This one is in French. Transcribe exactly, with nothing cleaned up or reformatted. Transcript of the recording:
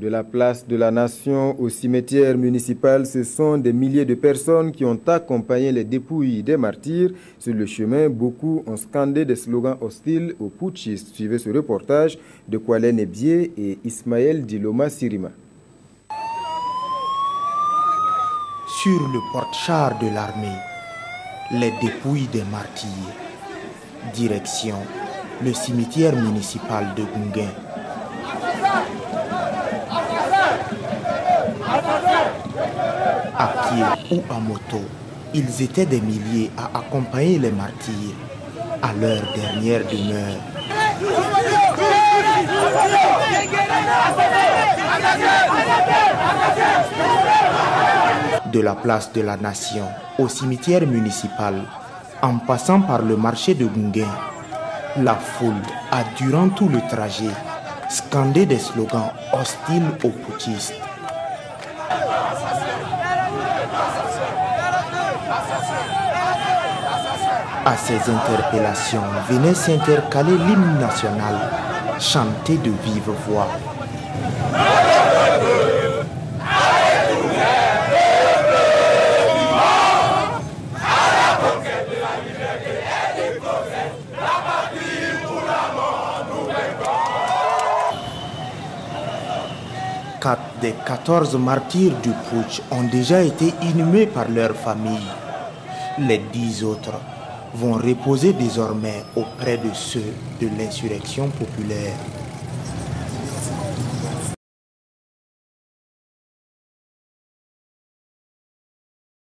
De la place de la Nation au cimetière municipal, ce sont des milliers de personnes qui ont accompagné les dépouilles des martyrs. Sur le chemin, beaucoup ont scandé des slogans hostiles aux putschistes. Suivez ce reportage de Kwa Lenebié et Ismaël Diloma Sirima. Sur le porte-char de l'armée, les dépouilles des martyrs. Direction, le cimetière municipal de Gunguin. À pied ou en moto, ils étaient des milliers à accompagner les martyrs à leur dernière demeure. De la place de la Nation au cimetière municipal, en passant par le marché de Bougain, la foule a durant tout le trajet scandé des slogans hostiles aux putschistes. À ces interpellations venait s'intercaler l'hymne national, chanté de vive voix. Quatre des quatorze martyrs du putsch ont déjà été inhumés par leur famille. Les dix autres vont reposer désormais auprès de ceux de l'insurrection populaire.